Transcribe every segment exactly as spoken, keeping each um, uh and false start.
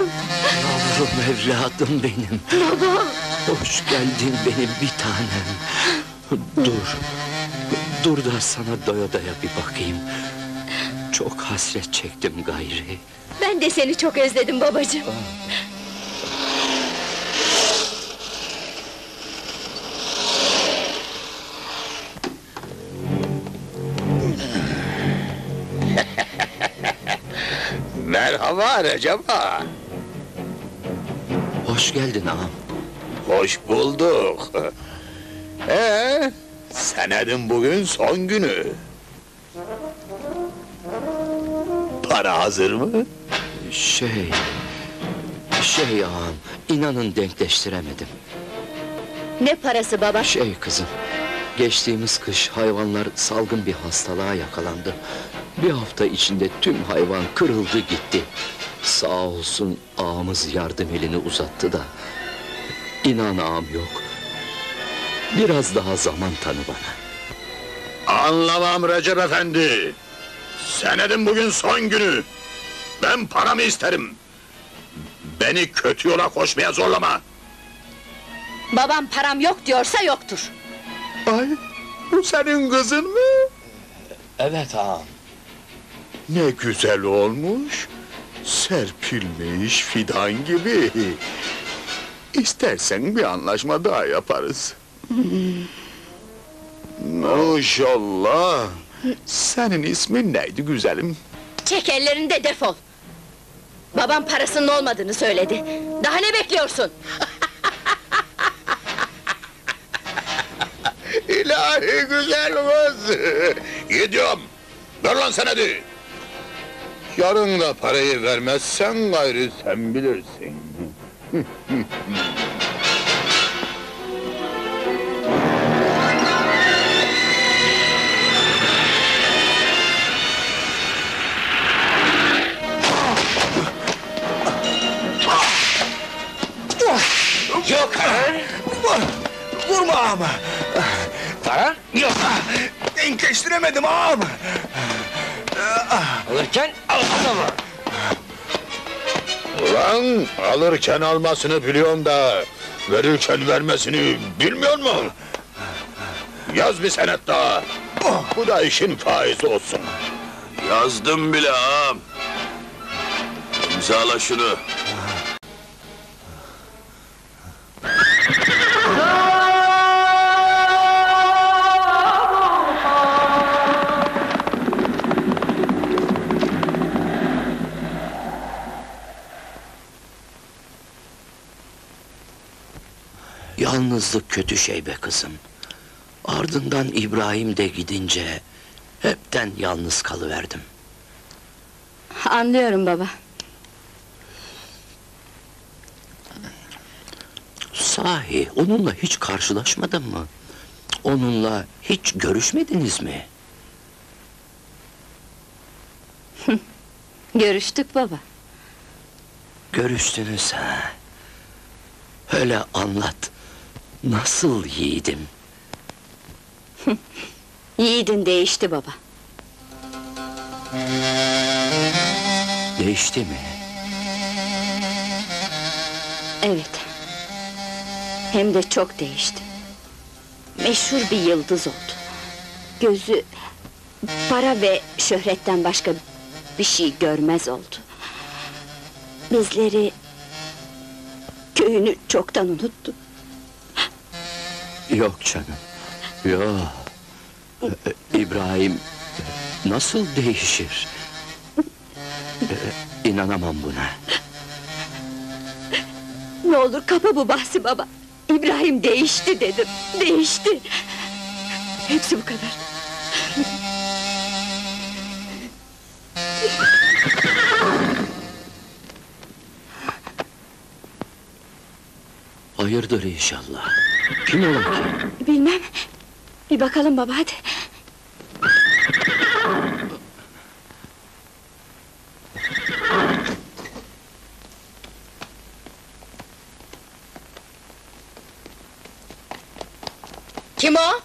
Yavrum evladım benim. Baba. Hoş geldin benim bir tanem. Dur. Dur da sana doya doya bir bakayım. Çok hasret çektim gayri. Ben de seni çok özledim babacığım. Aa. Merhaba Recep Ağa. Hoş geldin ağam. Hoş bulduk. Ee, senedin bugün son günü. Para hazır mı? Şey... Şey ağam, inanın denkleştiremedim. Ne parası baba? Şey kızım, geçtiğimiz kış hayvanlar salgın bir hastalığa yakalandı. Bir hafta içinde tüm hayvan kırıldı gitti. Sağ olsun ağamız yardım elini uzattı da... İnan ağam yok. Biraz daha zaman tanı bana. Anlamam Recep Efendi. Senedin bugün son günü. Ben paramı isterim. Beni kötü yola koşmaya zorlama. Babam param yok diyorsa yoktur. Ay, bu senin kızın mı? Evet ağam. Ne güzel olmuş, serpilmiş fidan gibi. İstersen bir anlaşma daha yaparız. Maşallah, senin ismin neydi güzelim? Çek ellerini de defol. Babam parasının olmadığını söyledi. Daha ne bekliyorsun? İlahi güzel kız. Gidiyorum. Dur lan sen hadi. Yarın da parayı vermezsen gayrı sen bilirsin. Yok ha! Vur! Vurma ağamı! Para? Yok! Denkleştiremedim ağamı! Alırken almaz ama! Ulan alırken almasını biliyorum da... ...verirken vermesini bilmiyor musun? Yaz bir senet daha! Oh, bu da işin faizi olsun! Yazdım bile ağam! İmzala şunu! Yalnızlık kötü şey be kızım. Ardından İbrahim de gidince... ...hepten yalnız kalıverdim. Anlıyorum baba. Sahi, onunla hiç karşılaşmadın mı? Onunla hiç görüşmediniz mi? Görüştük baba. Görüştünüz ha? Öyle anlat. Nasıl yiğidim? Yiğidin değişti baba. Değişti mi? Evet. Hem de çok değişti. Meşhur bir yıldız oldu. Gözü para ve şöhretten başka bir şey görmez oldu. Bizleri, köyünü çoktan unuttu. Yok canım, yok. Ee, İbrahim nasıl değişir? Ee, inanamam buna. Ne olur kapa bu bahsi baba. İbrahim değişti dedim, değişti. Hepsi bu kadar. Hayırdır inşallah. Kim ola ki? Bilmem. Bir bakalım baba hadi. Kim o?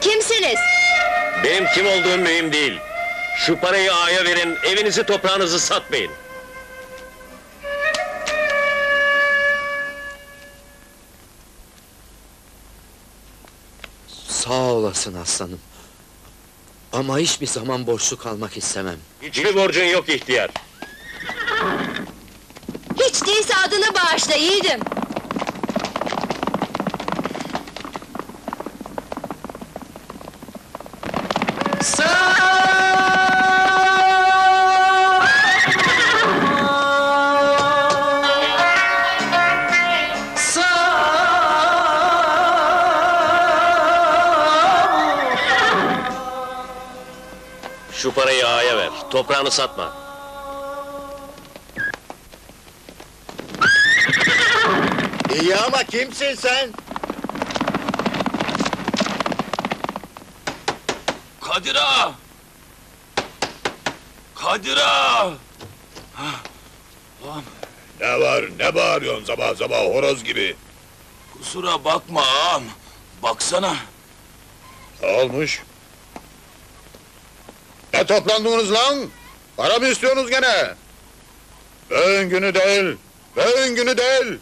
Kimsiniz? Benim kim olduğum mühim değil. Şu parayı Ağa'ya verin, evinizi toprağınızı satmayın. Sağ olasın aslanım. Ama hiçbir zaman borçlu kalmak istemem. Hiçbir borcun yok ihtiyar. Hiç değilse adını bağışla yiğidim. Şu parayı Ağa'ya ver, toprağını satma. İyi ama kimsin sen? Kadir Ağa! Kadir Ağa! Ne var, ne bağırıyorsun sabah sabah horoz gibi? Kusura bakma ağam, baksana! Ne olmuş? Ne toplandınız lan? Para mı istiyorsunuz gene? Böğün günü değil, böğün günü değil!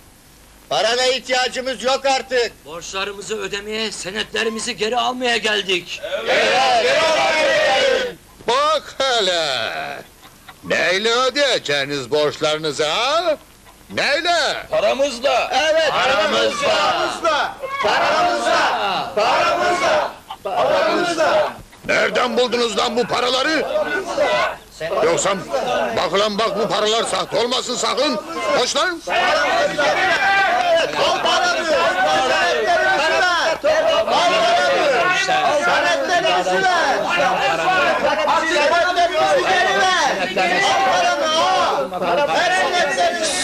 Parana ihtiyacımız yok artık! Borçlarımızı ödemeye, senetlerimizi geri almaya geldik! Evet, evet, geri almaya! Bak hele! Neyle ödeyeceğiniz borçlarınızı ha? Neyle? Paramızla! Evet, paramızla! Paramızla! Paramızla! Paramızla! Paramızla! Nereden buldunuz lan bu paraları? Yoksa bak lan bak bu paralar sahte olmasın sakın! Koş lan!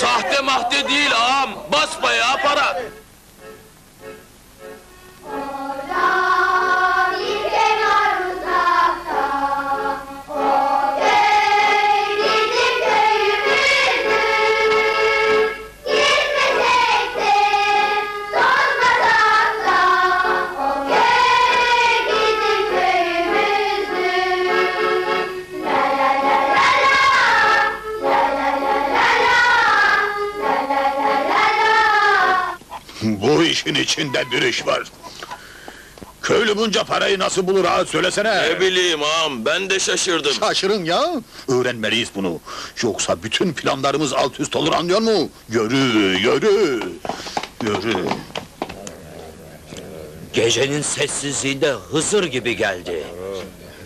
Sahte mahte değil ağam! Basbayağı para! Bu işin içinde bir iş var. Köylü bunca parayı nasıl bulur ağa söylesene? Ne bileyim ağam, ben de şaşırdım. Şaşırın ya, öğrenmeliyiz bunu. Yoksa bütün planlarımız alt üst olur anlıyor mu? Yürü, yürü, yürü. Gecenin sessizliğinde Hızır gibi geldi.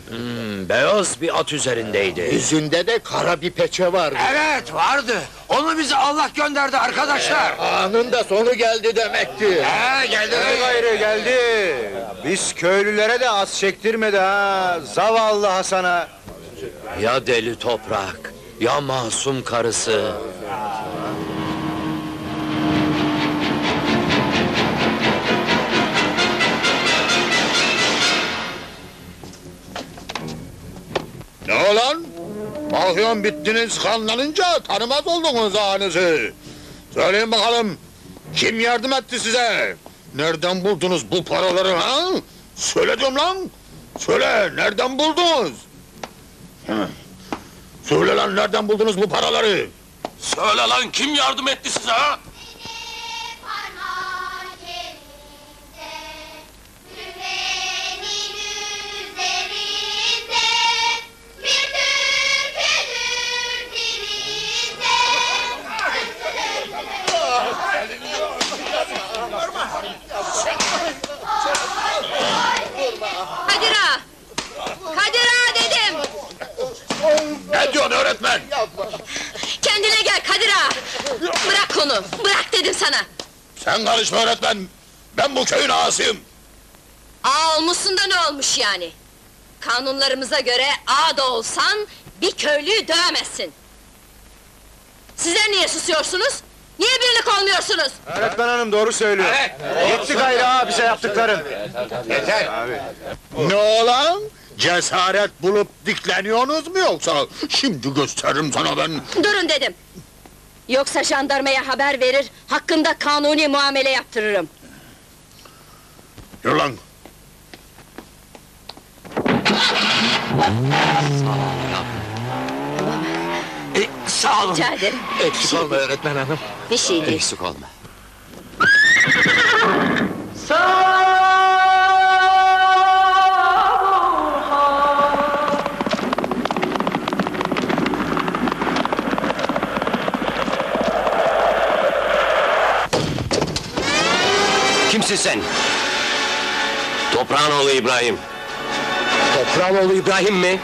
Hmm, beyaz bir at üzerindeydi. Yüzünde de kara bir peçe vardı. Evet, vardı. Onu bize Allah gönderdi arkadaşlar. Ee, anında sonu geldi demekti. He, geldi ee, gayrı geldi. Biz köylülere de az çektirmedi ha. Zavallı Hasan'a. Ya deli toprak, ya masum karısı. Ne olan? Mahyon bittiniz, kanlanınca tanımaz oldunuz ağanızı. Söyleyin bakalım, kim yardım etti size? Nereden buldunuz bu paraları ha? Söyle diyorum lan! Söyle, nereden buldunuz? Heh. Söyle lan, nereden buldunuz bu paraları? Söyle lan, kim yardım etti size ha? Ne diyorsun öğretmen? Kendine gel Kadir Ağa! Bırak onu, bırak dedim sana! Sen karışma öğretmen! Ben bu köyün ağasıyım! Ağa olmuşsun da ne olmuş yani? Kanunlarımıza göre ağa da olsan, bir köylüyü dövemezsin! Sizler niye susuyorsunuz? Niye birlik olmuyorsunuz? Öğretmen hanım doğru söylüyor! Yetti gayrı ağa bize yaptıkların! Yeter! Ne olan? Cesaret bulup dikleniyorsunuz mu yoksa? Şimdi gösteririm sana ben! Durun dedim! Yoksa jandarmaya haber verir, hakkında kanuni muamele yaptırırım! Yürü lan! Sağ olun. Ee, sağ olun. Rica ederim. Eksik şey olma değil. Öğretmen hanım. Bir şey değil. Eksik olma. Kimsin sen? Toprağın oğlu İbrahim. Toprağın oğlu İbrahim mi?